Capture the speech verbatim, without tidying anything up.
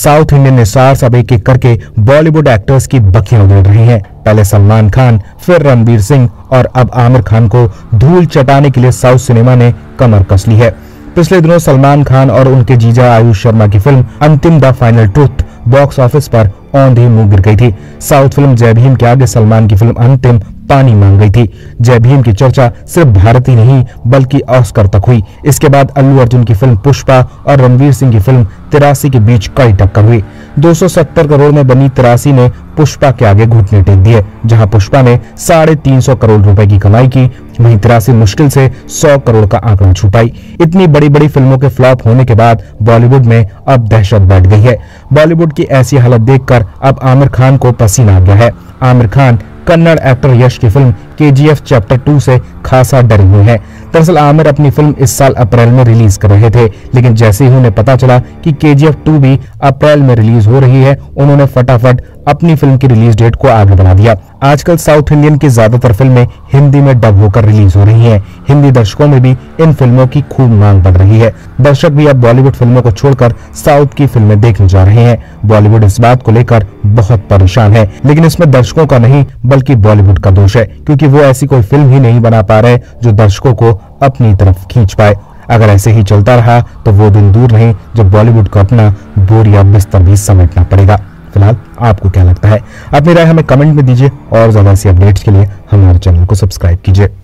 South Indian stars अब एक एक करके बॉलीवुड एक्टर्स की बखियां उधेड़ रही हैं। पहले सलमान खान, फिर रणबीर सिंह और अब आमिर खान को धूल चटाने के लिए साउथ सिनेमा ने कमर कस ली है। पिछले दिनों सलमान खान और उनके जीजा आयुष शर्मा की film Antim the final truth box office पर औंधी मुंह गिर गई थी। साउथ फिल्म जय भीम के आगे सलमान की फिल्म अंतिम पानी मांग गई थी। जय भीम की चर्चा सिर्फ भारत ही नहीं बल्कि ऑस्कर तक हुई। इसके बाद अल्लू अर्जुन की फिल्म पुष्पा और रणवीर सिंह की फिल्म तिरासी के बीच कड़ी टक्कर हुई। दो सौ सत्तर करोड़ में बनी तिरासी ने पुष्पा के आगे घुटने टेक दिए। जहां पुष्पा ने साढ़े तीन सौ करोड़ रुपए की कमाई की, वहीं तिरासी मुश्किल से सौ करोड़ का आंकड़ा छू पाई। इतनी बड़ी बड़ी फिल्मों के फ्लॉप होने के बाद बॉलीवुड में अब दहशत बैठ गई है। बॉलीवुड की ऐसी हालत देखकर अब आमिर खान को पसीना आ गया है। आमिर खान कन्नड़ एक्टर यश की फिल्म केजीएफ चैप्टर टू से खासा डरे हुए हैं। दरअसल आमिर अपनी फिल्म इस साल अप्रैल में रिलीज कर रहे थे, लेकिन जैसे ही उन्हें पता चला कि केजीएफ टू भी अप्रैल में रिलीज हो रही है, उन्होंने फटाफट अपनी फिल्म की रिलीज डेट को आगे बढ़ा दिया। आजकल साउथ इंडियन की ज्यादातर फिल्में हिंदी में डब होकर रिलीज हो रही हैं। हिंदी दर्शकों में भी इन फिल्मों की खूब मांग बढ़ रही है। दर्शक भी अब बॉलीवुड फिल्मों को छोड़कर साउथ की फिल्में देखने जा रहे हैं। बॉलीवुड इस बात को लेकर बहुत परेशान है, लेकिन इसमें दर्शकों का नहीं बल्कि बॉलीवुड का दोष है, क्योंकि वो ऐसी कोई फिल्म ही नहीं बना पा रहे जो दर्शकों को अपनी तरफ खींच पाए। अगर ऐसे ही चलता रहा तो वो दिन दूर नहीं जब बॉलीवुड को अपना बोरिया बिस्तर भी समेटना पड़ेगा। फिलहाल आपको क्या लगता है? अपनी राय हमें कमेंट में दीजिए और ज्यादा से अपडेट्स के लिए हमारे चैनल को सब्सक्राइब कीजिए।